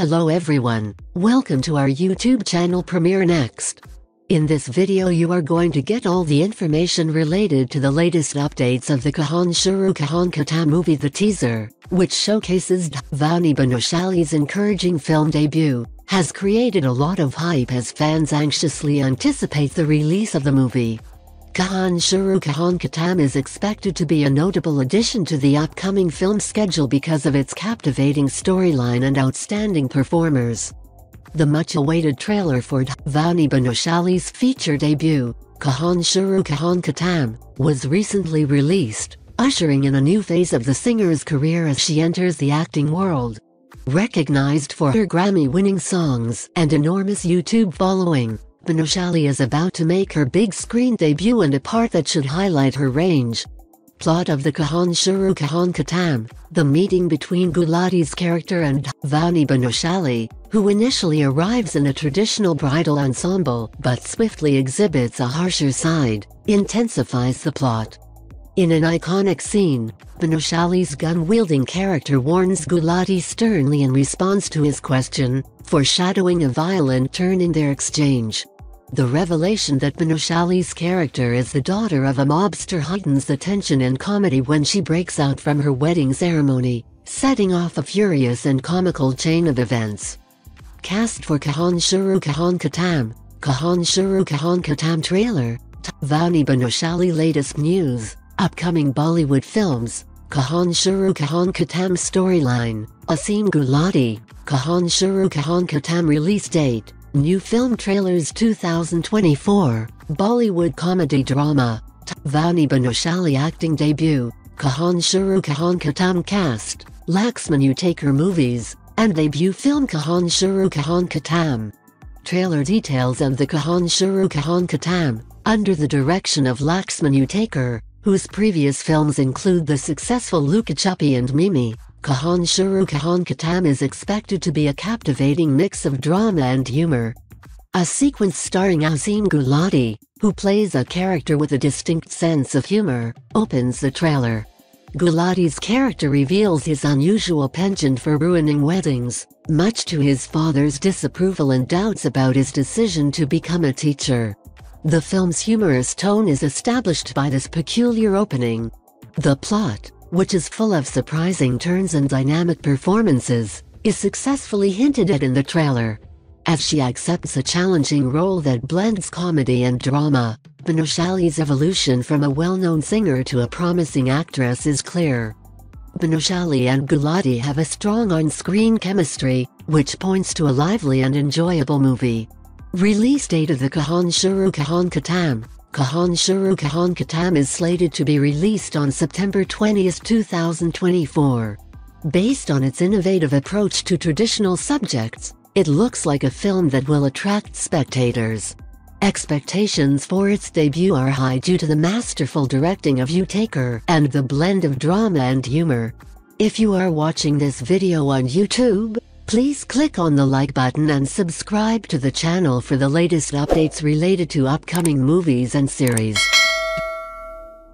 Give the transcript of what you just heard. Hello everyone, welcome to our YouTube channel Premiere Next. In this video you are going to get all the information related to the latest updates of the Kahan Shuru Kahan Khatam movie The Teaser, which showcases Dhvani Bhanushali's encouraging film debut, has created a lot of hype as fans anxiously anticipate the release of the movie. Kahan Shuru Kahan Khatam is expected to be a notable addition to the upcoming film schedule because of its captivating storyline and outstanding performers. The much-awaited trailer for Dhvani Bhanushali's feature debut, Kahan Shuru Kahan Khatam, was recently released, ushering in a new phase of the singer's career as she enters the acting world. Recognized for her Grammy-winning songs and enormous YouTube following, Bhanushali is about to make her big-screen debut and a part that should highlight her range. Plot of the Kahan Shuru Kahan Khatam: the meeting between Gulati's character and Dhvani Bhanushali, who initially arrives in a traditional bridal ensemble but swiftly exhibits a harsher side, intensifies the plot. In an iconic scene, Bhanushali's gun-wielding character warns Gulati sternly in response to his question, foreshadowing a violent turn in their exchange. The revelation that Bhanushali's character is the daughter of a mobster heightens the tension and comedy when she breaks out from her wedding ceremony, setting off a furious and comical chain of events. Cast for Kahan Shuru Kahan Khatam: Kahan Shuru Kahan Khatam trailer, Dhvani Bhanushali latest news, upcoming Bollywood films, Kahan Shuru Kahan Khatam storyline, Asim Gulati, Kahan Shuru Kahan Khatam release date, new film trailers 2024, Bollywood comedy drama, Dhvani Bhanushali acting debut, Kahan Shuru Kahan Khatam cast, Laxman Utekar movies, and debut film Kahan Shuru Kahan Khatam. Trailer details of the Kahan Shuru Kahan Khatam, under the direction of Laxman Utekar, whose previous films include the successful Luka Chuppi and Mimi, Kahan Shuru Kahan Khatam is expected to be a captivating mix of drama and humor. A sequence starring Asim Gulati, who plays a character with a distinct sense of humor, opens the trailer. Gulati's character reveals his unusual penchant for ruining weddings, much to his father's disapproval and doubts about his decision to become a teacher. The film's humorous tone is established by this peculiar opening. The plot, which is full of surprising turns and dynamic performances, is successfully hinted at in the trailer. As she accepts a challenging role that blends comedy and drama, Bhanushali's evolution from a well-known singer to a promising actress is clear. Bhanushali and Gulati have a strong on-screen chemistry, which points to a lively and enjoyable movie. Release date of the Kahan Shuru Kahan Khatam: Kahan Shuru Kahan Khatam is slated to be released on September 20, 2024. Based on its innovative approach to traditional subjects, it looks like a film that will attract spectators. Expectations for its debut are high due to the masterful directing of Utekar and the blend of drama and humor. If you are watching this video on YouTube, please click on the like button and subscribe to the channel for the latest updates related to upcoming movies and series.